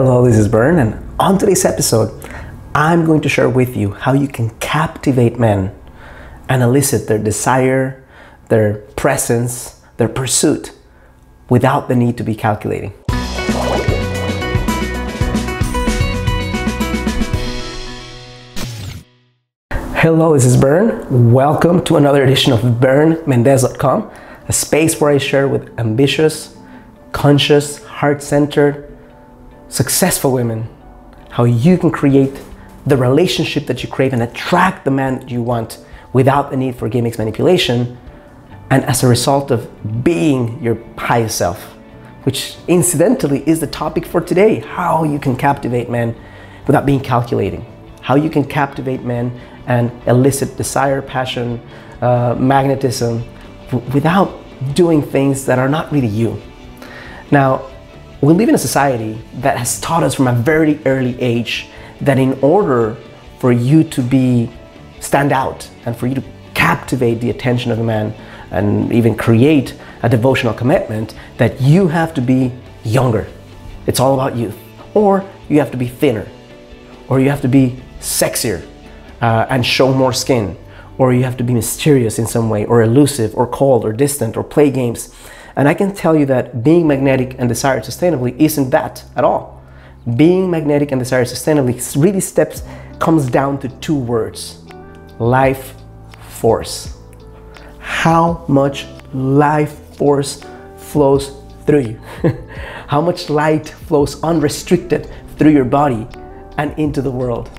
Hello, this is Bern, and on today's episode, I'm going to share with you how you can captivate men and elicit their desire, their presence, their pursuit without the need to be calculating. Hello, this is Bern. Welcome to another edition of BernMendez.com, a space where I share with ambitious, conscious, heart-centered, successful women, how you can create the relationship that you crave and attract the man that you want without the need for gimmicks, manipulation, and as a result of being your highest self, which incidentally is the topic for today, how you can captivate men without being calculating, how you can captivate men and elicit desire, passion, magnetism, without doing things that are not really you. Now, we live in a society that has taught us from a very early age that in order for you to stand out and for you to captivate the attention of a man and even create a devotional commitment, that you have to be younger. It's all about youth. Or you have to be thinner. Or you have to be sexier and show more skin. Or you have to be mysterious in some way, or elusive, or cold, or distant, or play games. And I can tell you that being magnetic and desired sustainably isn't that at all. Being magnetic and desired sustainably really comes down to two words: life force. How much life force flows through you? How much light flows unrestricted through your body and into the world?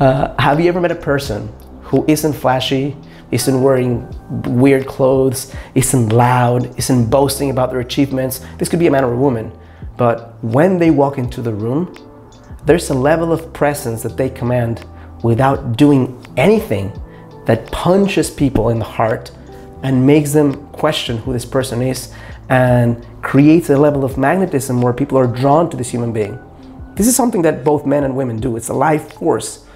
Have you ever met a person who isn't flashy, isn't wearing weird clothes, isn't loud, isn't boasting about their achievements? This could be a man or a woman, but when they walk into the room, there's a level of presence that they command without doing anything that punches people in the heart and makes them question who this person is and creates a level of magnetism where people are drawn to this human being. This is something that both men and women do. It's a life force.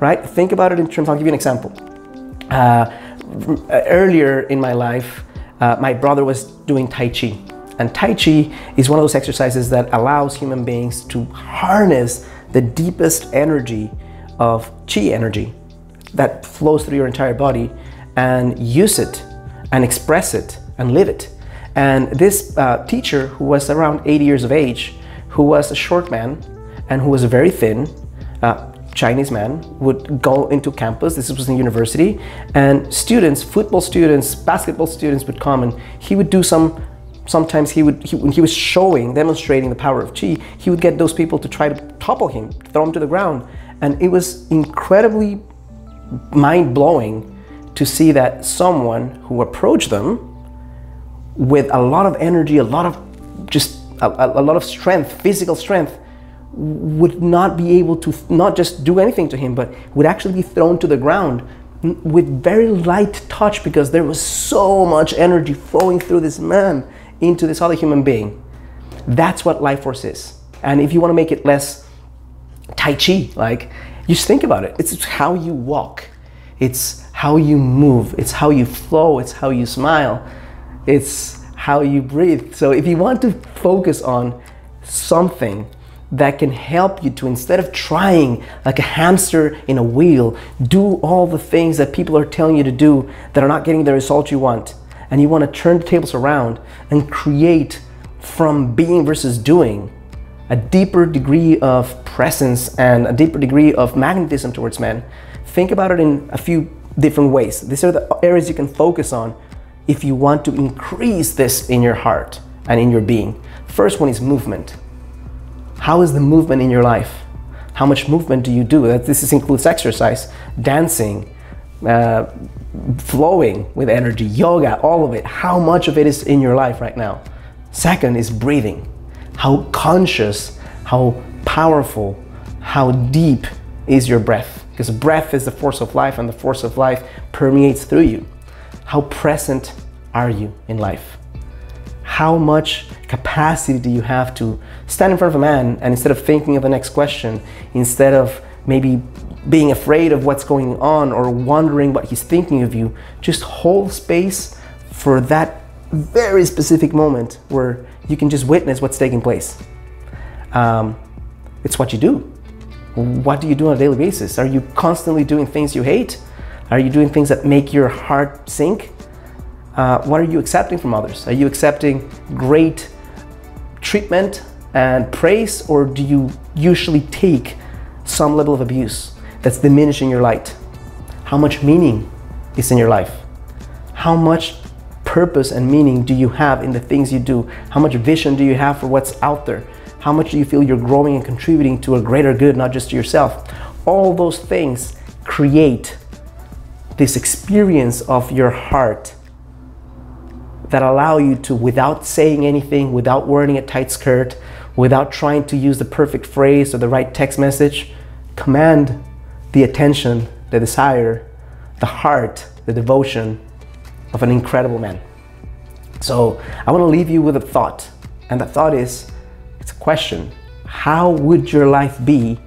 Right? Think about it in terms, I'll give you an example. Earlier in my life, my brother was doing Tai Chi. And Tai Chi is one of those exercises that allows human beings to harness the deepest energy of Qi energy that flows through your entire body and use it and express it and live it. And this teacher, who was around 80 years of age, who was a short man and who was very thin, Chinese man, would go into campus. This was in university, and students, football students, basketball students would come, and he would do when he was demonstrating the power of Qi, he would get those people to try to topple him, throw him to the ground. And it was incredibly mind-blowing to see that someone who approached them with a lot of energy, a lot of strength, physical strength, would not be able to not just do anything to him, but would actually be thrown to the ground with very light touch, because there was so much energy flowing through this man into this other human being. That's what life force is. And if you want to make it less Tai Chi, you just think about it. It's how you walk. It's how you move. It's how you flow. It's how you smile. It's how you breathe. So if you want to focus on something that can help you to, instead of trying like a hamster in a wheel, do all the things that people are telling you to do that are not getting the result you want, and you want to turn the tables around and create from being versus doing a deeper degree of presence and a deeper degree of magnetism towards men, think about it in a few different ways. These are the areas you can focus on if you want to increase this in your heart and in your being. First one is movement. How is the movement in your life? How much movement do you do? This includes exercise, dancing, flowing with energy, yoga, all of it. How much of it is in your life right now? Second is breathing. How conscious, how powerful, how deep is your breath? Because breath is the force of life, and the force of life permeates through you. How present are you in life? How much capacity do you have to stand in front of a man, and instead of thinking of the next question, instead of maybe being afraid of what's going on or wondering what he's thinking of you, just hold space for that very specific moment where you can just witness what's taking place. It's what you do. What do you do on a daily basis? Are you constantly doing things you hate? Are you doing things that make your heart sink? What are you accepting from others? Are you accepting great treatment and praise, or do you usually take some level of abuse that's diminishing your light? How much meaning is in your life? How much purpose and meaning do you have in the things you do? How much vision do you have for what's out there? How much do you feel you're growing and contributing to a greater good, not just to yourself? All those things create this experience of your heart that allow you to, without saying anything, without wearing a tight skirt, without trying to use the perfect phrase or the right text message, command the attention, the desire, the heart, the devotion of an incredible man. So I want to leave you with a thought, and the thought is, it's a question. How would your life be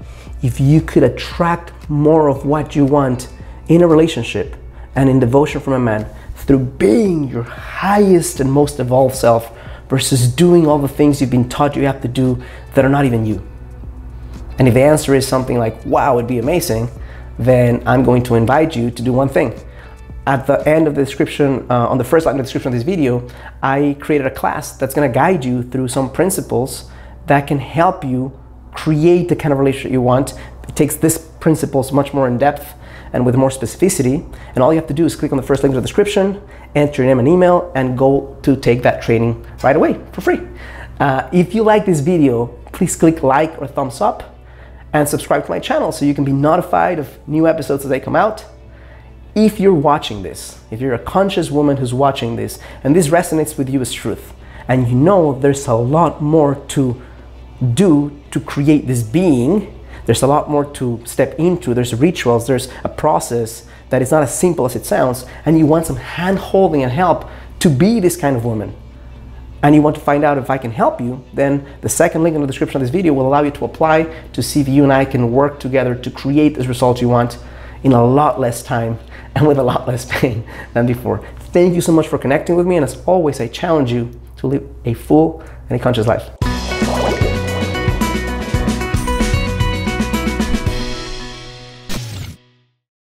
if you could attract more of what you want in a relationship and in devotion from a man through being your highest and most evolved self versus doing all the things you've been taught you have to do that are not even you? And if the answer is something like, wow, it'd be amazing, then I'm going to invite you to do one thing. At the end of the description, on the first line of the description of this video, I created a class that's gonna guide you through some principles that can help you create the kind of relationship you want. It takes these principles much more in depth and with more specificity. And all you have to do is click on the first link in the description, enter your name and email, and go to take that training right away for free. If you like this video, please click like or thumbs up and subscribe to my channel so you can be notified of new episodes as they come out. If you're watching this, if you're a conscious woman who's watching this, and this resonates with you as truth, and you know there's a lot more to do to create this being, there's a lot more to step into, there's rituals, there's a process that is not as simple as it sounds, and you want some hand-holding and help to be this kind of woman, and you want to find out if I can help you, then the second link in the description of this video will allow you to apply to see if you and I can work together to create this result you want in a lot less time and with a lot less pain than before. Thank you so much for connecting with me, and as always, I challenge you to live a full and a conscious life.